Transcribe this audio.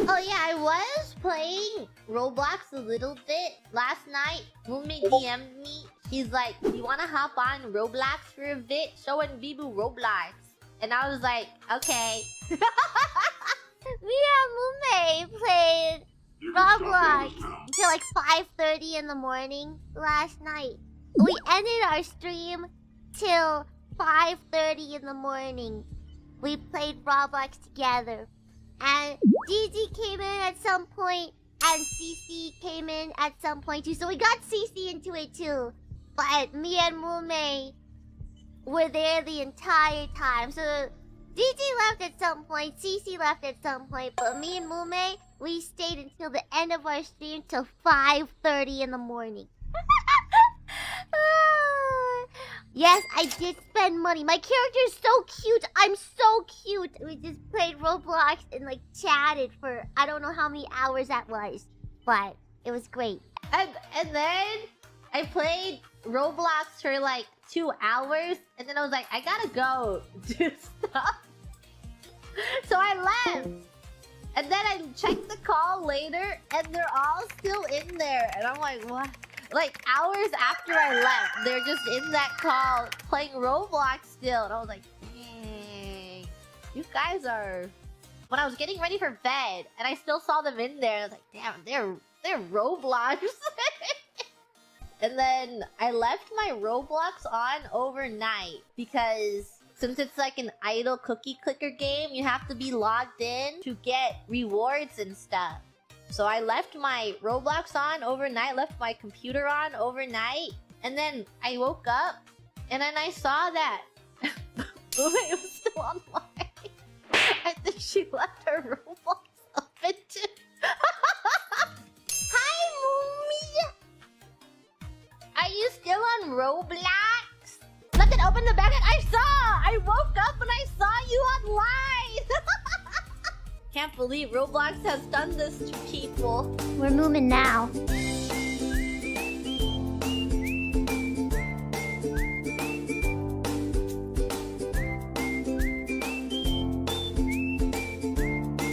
Oh yeah, I was playing Roblox a little bit last night. Mumei DM'd me. He's like, you wanna hop on Roblox for a bit? Showing Vibu Roblox. And I was like, okay. Me and Mumei played Roblox until like 5:30 in the morning last night. We ended our stream till 5:30 in the morning. We played Roblox together. And DG came in at some point, and CC came in at some point too. So we got CC into it too. But me and Mumei were there the entire time. So DG left at some point, CC left at some point. But me and Mumei, we stayed until the end of our stream till 5:30 in the morning. Yes, I did spend money. My character is so cute. I'm so cute. We just played Roblox and like chatted for I don't know how many hours that was, but it was great. And then I played Roblox for like 2 hours, and then I was like, I gotta go do stuff. So I left. And then I checked the call later, and they're all still in there. And I'm like, what? Like, hours after I left, they're just in that call playing Roblox still. And I was like, dang, you guys are... When I was getting ready for bed, and I still saw them in there, I was like, damn, they're Roblox. And then I left my Roblox on overnight because... Since it's like an idle cookie clicker game, you have to be logged in to get rewards and stuff. So I left my Roblox on overnight, left my computer on overnight, and then I woke up, and then I saw that Mumei was still online. I think she left her Roblox open too. Hi, Mumei! Are you still on Roblox? Left it open in the back end? I saw! I woke up and I saw you online! Can't believe Roblox has done this to people. We're moving now.